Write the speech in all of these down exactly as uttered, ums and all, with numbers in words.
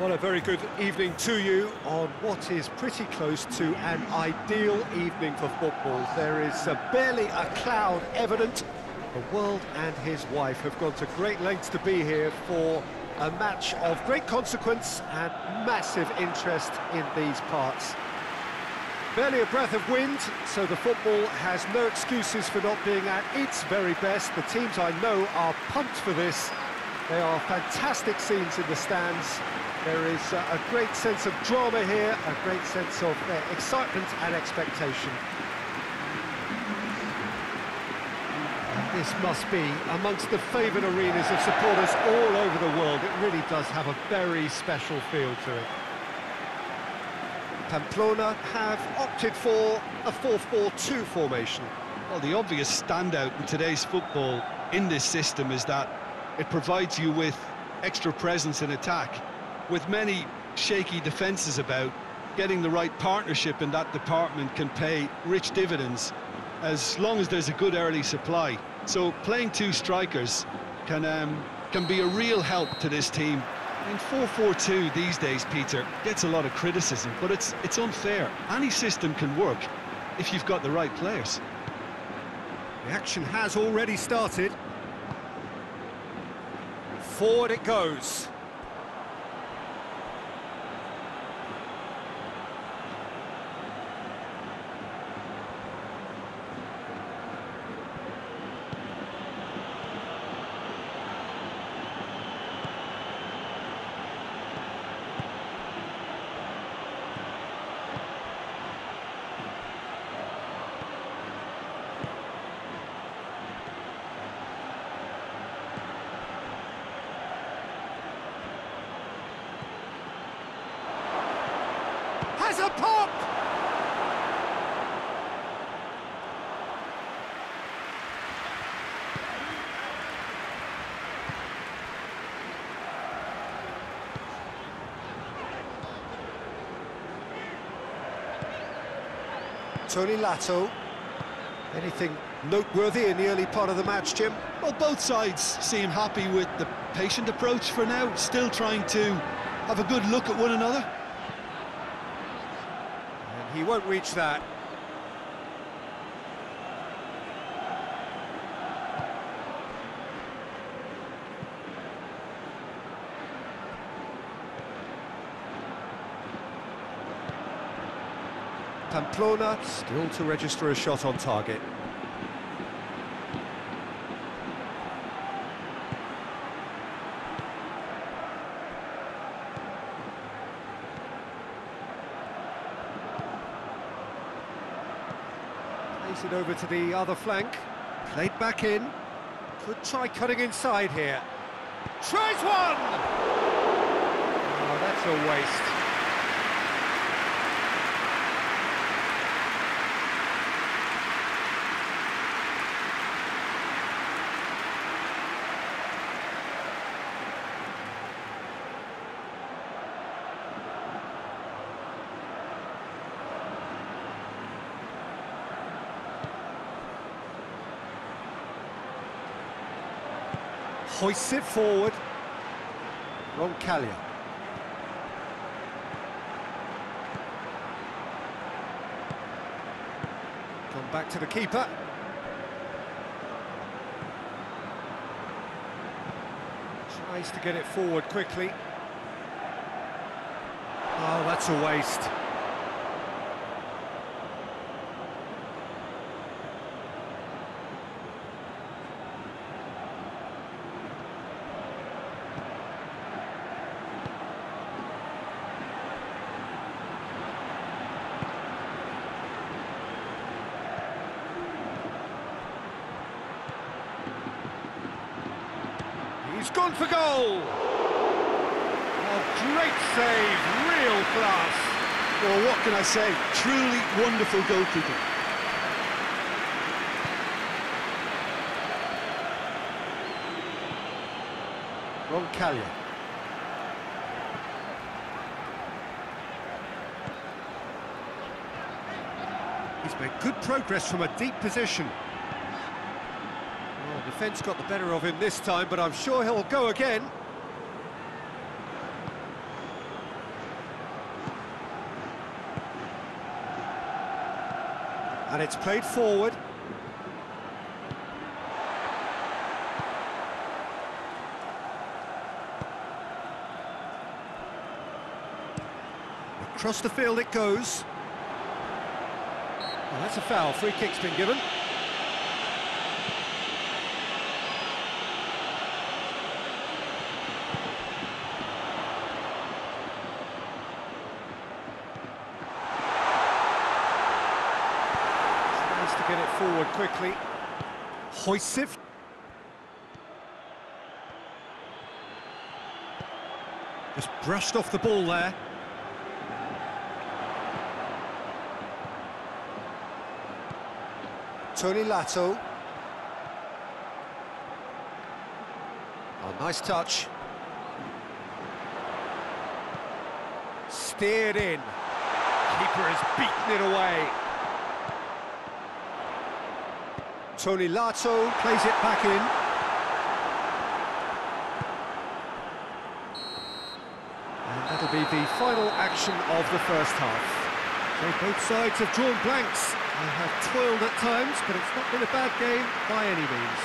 Well, a very good evening to you on what is pretty close to an ideal evening for football. There is uh, barely a cloud evident. The world and his wife have gone to great lengths to be here for a match of great consequence and massive interest in these parts. Barely a breath of wind, so the football has no excuses for not being at its very best. The teams I know are pumped for this. They are fantastic scenes in the stands. There is uh, a great sense of drama here, a great sense of uh, excitement and expectation. And this must be amongst the favoured arenas of supporters all over the world. It really does have a very special feel to it. Pamplona have opted for a four four two formation. Well, the obvious standout in today's football in this system is that it provides you with extra presence in attack. With many shaky defences about, getting the right partnership in that department can pay rich dividends as long as there's a good early supply. So playing two strikers can, um, can be a real help to this team. I mean, four four two these days, Peter, gets a lot of criticism, but it's, it's unfair. Any system can work if you've got the right players. The action has already started. Forward it goes. Has a pop! Tony Lato. Anything noteworthy in the early part of the match, Jim? Well, both sides seem happy with the patient approach for now, still trying to have a good look at one another. He won't reach that. Pamplona still to register a shot on target. It over to the other flank, played back in, could try cutting inside here, tries one! Oh, that's a waste. Hoysiv it forward. Roncaglia. Come back to the keeper. Tries to get it forward quickly. Oh, that's a waste. He's gone for goal! A great save, real class. Well, what can I say? Truly wonderful goalkeeper. Roncaglia. He's made good progress from a deep position. Defence got the better of him this time, but I'm sure he'll go again. And it's played forward. Across the field it goes. Well, that's a foul. Free kick's been given. Nice to get it forward quickly. Hoysiv. Just brushed off the ball there. Tony Lato. Oh, nice touch. Steered in. Keeper has beaten it away. Tony Lato plays it back in. And that'll be the final action of the first half. So both sides have drawn blanks. They have toiled at times, but it's not been a bad game by any means.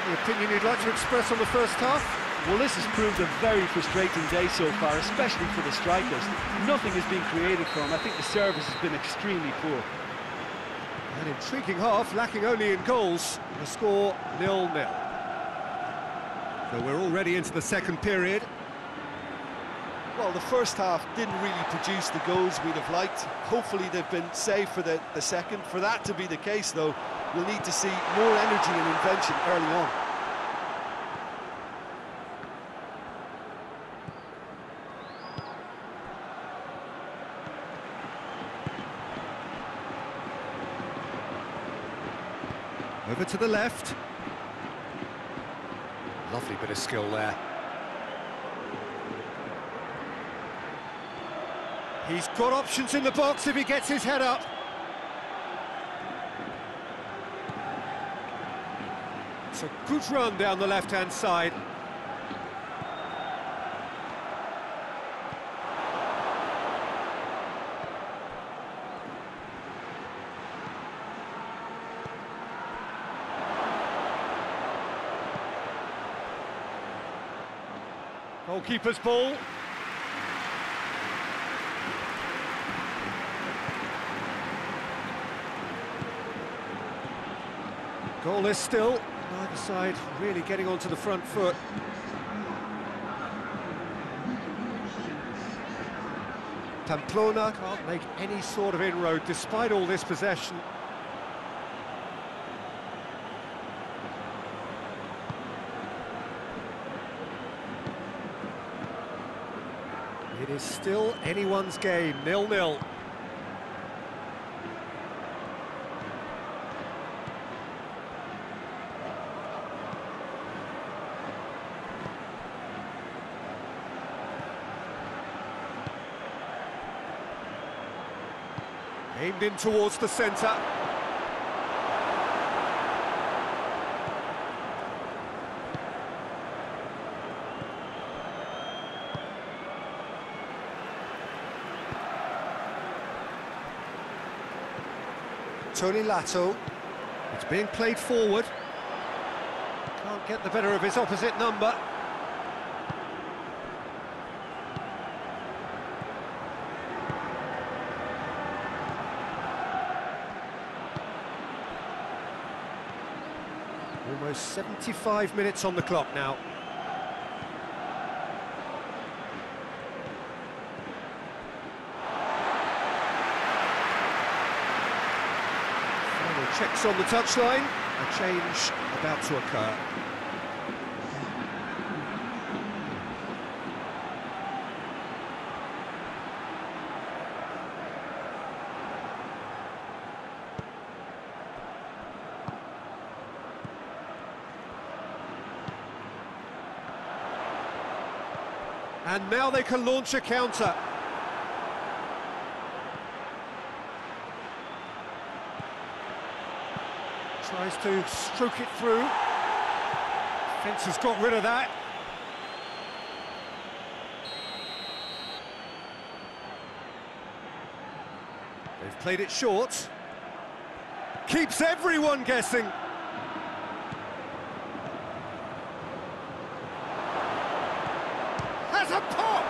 Any opinion you'd like to express on the first half? Well, this has proved a very frustrating day so far, especially for the strikers. Nothing has been created for them. I think the service has been extremely poor. An intriguing half, lacking only in goals. The score, nil nil. So we're already into the second period. Well, the first half didn't really produce the goals we'd have liked. Hopefully they've been saved for the, the second. For that to be the case, though, we'll need to see more energy and invention early on. Over to the left. Lovely bit of skill there. He's got options in the box if he gets his head up. It's a good run down the left-hand side. Goalkeeper's ball. Goal is still, neither side really getting onto the front foot. Pamplona can't make any sort of inroad despite all this possession. It is still anyone's game, nil nil. Aimed in towards the centre. Tony Lato. It's being played forward. Can't get the better of his opposite number. Almost seventy-five minutes on the clock now. Final checks on the touchline. A change about to occur. And now they can launch a counter. Tries to stroke it through. Defence has got rid of that. They've played it short. Keeps everyone guessing. Has a pop!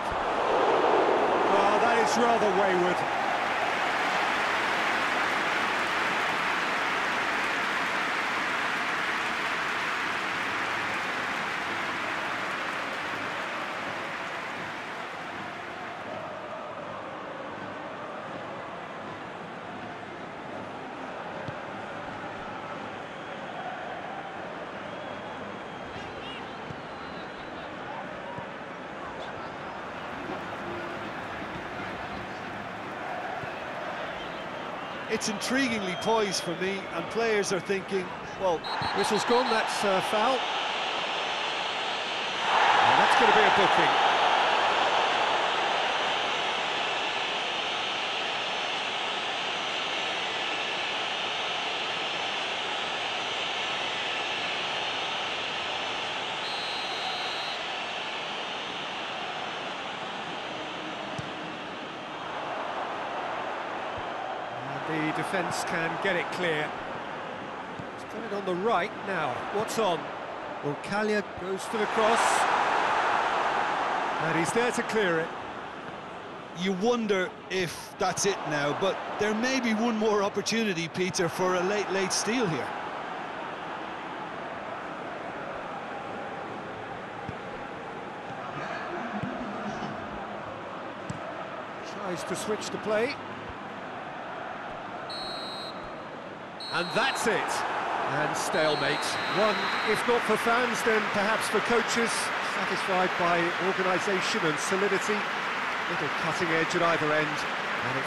Well, that is rather wayward. It's intriguingly poised for me, and players are thinking, well, whistle's gone, that's uh, foul. And that's going to be a booking. The defence can get it clear. He's got it on the right now. What's on? Roncaglia goes for the cross. And he's there to clear it. You wonder if that's it now, but there may be one more opportunity, Peter, for a late, late steal here. Tries to switch the play. And that's it. And stalemate. One, if not for fans, then perhaps for coaches, satisfied by organisation and solidity. Little cutting edge at either end. And it